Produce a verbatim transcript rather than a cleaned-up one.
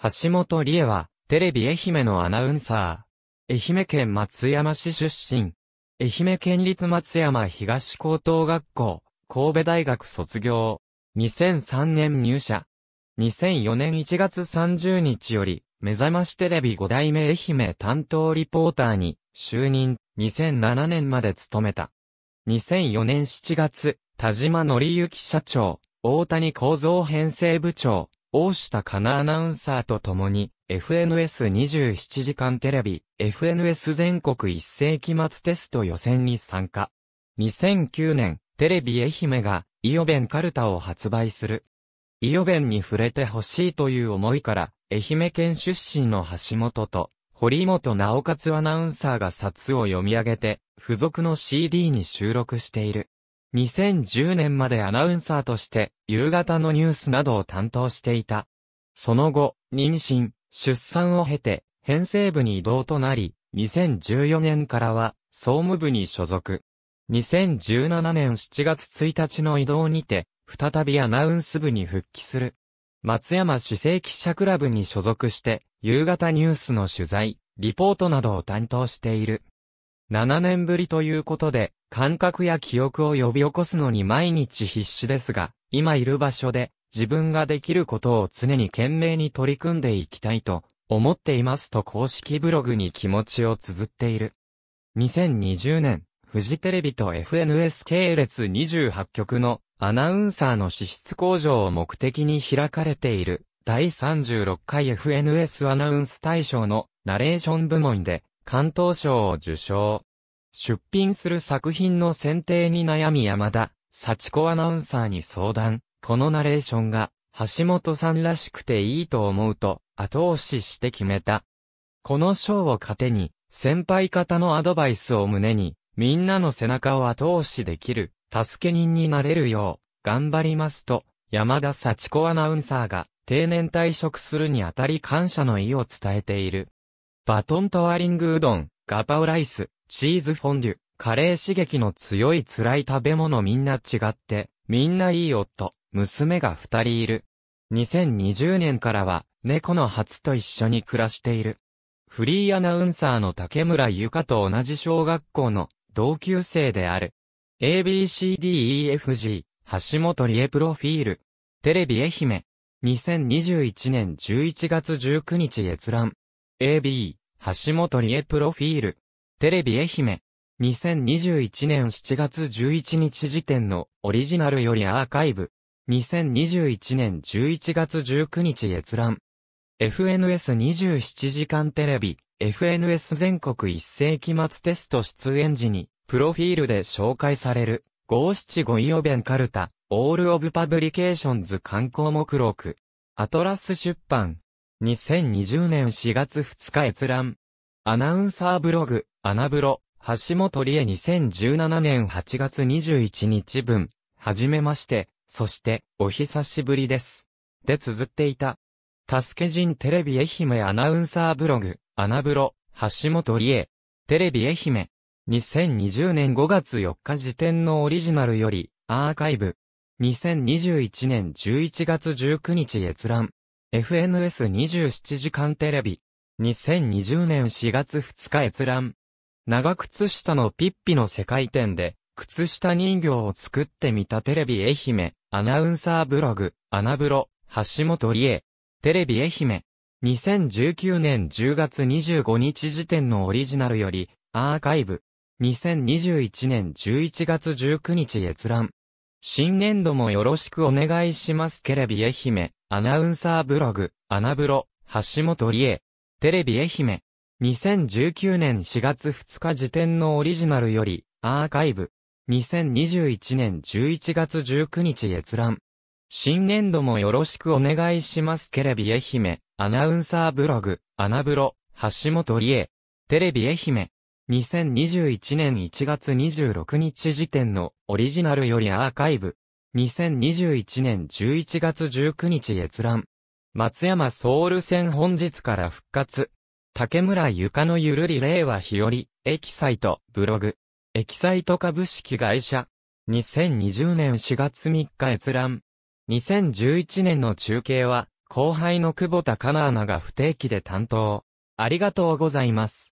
橋本理恵は、テレビ愛媛のアナウンサー。愛媛県松山市出身。愛媛県立松山東高等学校、神戸大学卒業。にせんさんねん入社。にせんよねんいちがつさんじゅうにちより、目覚ましテレビごだいめ愛媛担当リポーターに就任。にせんななねんまで務めた。にせんよねんしちがつ、田島紀之社長、大谷幸三編成部長、大下佳奈アナウンサーと共に、エフエヌエスにじゅうななじかんテレビ、エフエヌエス 全国いっ世紀末テスト予選に参加。にせんきゅうねん、テレビ愛媛が、伊予弁かるたを発売する。伊予弁に触れてほしいという思いから、愛媛県出身の橋本と、堀本直克アナウンサーが冊を読み上げて、付属の シーディー に収録している。にせんじゅうねんまでアナウンサーとして、夕方のニュースなどを担当していた。その後、妊娠、出産を経て、編成部に異動となり、にせんじゅうよねんからは、総務部に所属。にせんじゅうななねんしちがつついたちの異動にて、再びアナウンス部に復帰する。松山市政記者クラブに所属して、夕方ニュースの取材、リポートなどを担当している。ななねんぶりということで、感覚や記憶を呼び起こすのに毎日必死ですが、今いる場所で自分ができることを常に懸命に取り組んでいきたいと思っていますと公式ブログに気持ちを綴っている。にせんにじゅうねん、フジテレビと エフエヌエス 系列にじゅうはちきょくのアナウンサーの資質向上を目的に開かれているだいさんじゅうろっかい エフエヌエス アナウンス大賞のナレーション部門で敢闘賞を受賞。出品する作品の選定に悩み山田、幸子アナウンサーに相談。このナレーションが橋本さんらしくていいと思うと後押しして決めた。この賞を糧に先輩方のアドバイスを胸にみんなの背中を後押しできる助け人になれるよう頑張りますと山田幸子アナウンサーが定年退職するにあたり感謝の意を伝えている。バトントワリングうどん、ガパオライス、チーズフォンデュ、カレー刺激の強い辛い食べ物みんな違って、みんないい夫、娘が二人いる。にせんにじゅうねんからは、猫のハツと一緒に暮らしている。フリーアナウンサーの竹村ゆかと同じ小学校の同級生である。エービーシーディーイーエフジー、橋本理恵プロフィール。テレビ愛媛。にせんにじゅういちねんじゅういちがつじゅうくにち閲覧。エービー、橋本理恵プロフィール。テレビ愛媛。にせんにじゅういちねんしちがつじゅういちにち時点のオリジナルよりアーカイブ。にせんにじゅういちねんじゅういちがつじゅうくにち閲覧。エフエヌエスにじゅうななじかんテレビ、エフエヌエス 全国いっ世紀末テスト出演時に、プロフィールで紹介される、ごしちご伊予弁かるた、オールオブパブリケーションズ観光目録。アトラス出版。にせんにじゅうねんしがつふつか閲覧。アナウンサーブログ、アナブロ、橋本理恵にせんじゅうななねんはちがつにじゅういちにち分、はじめまして、そして、お久しぶりです。で綴っていた。助け人テレビ愛媛アナウンサーブログ、アナブロ、橋本理恵。テレビ愛媛。にせんにじゅうねんごがつよっか時点のオリジナルより、アーカイブ。にせんにじゅういちねんじゅういちがつじゅうくにち閲覧。エフエヌエスにじゅうななじかんテレビ。にせんにじゅうねんしがつふつか閲覧。長靴下のピッピの世界展で、靴下人形を作ってみたテレビ愛媛、アナウンサーブログ、アナブロ、橋本理恵。テレビ愛媛。にせんじゅうきゅうねんじゅうがつにじゅうごにち時点のオリジナルより、アーカイブ。にせんにじゅういちねんじゅういちがつじゅうくにち閲覧。新年度もよろしくお願いしますテレビ愛媛、アナウンサーブログ、アナブロ、橋本理恵。テレビ愛媛。にせんじゅうきゅうねんしがつふつか時点のオリジナルより、アーカイブ。にせんにじゅういちねんじゅういちがつじゅうくにち閲覧。新年度もよろしくお願いしますテレビ愛媛、アナウンサーブログ、アナブロ、橋本理恵。テレビ愛媛。にせんにじゅういちねんいちがつにじゅうろくにち時点のオリジナルよりアーカイブ。にせんにじゅういちねんじゅういちがつじゅうくにち閲覧。松山ソウル線本日から復活。竹村ゆかのゆるり令和日和、エキサイト、ブログ。エキサイト株式会社。にせんにじゅうねんしがつみっか閲覧。にせんじゅういちねんの中継は、後輩の久保田かなアナが不定期で担当。ありがとうございます。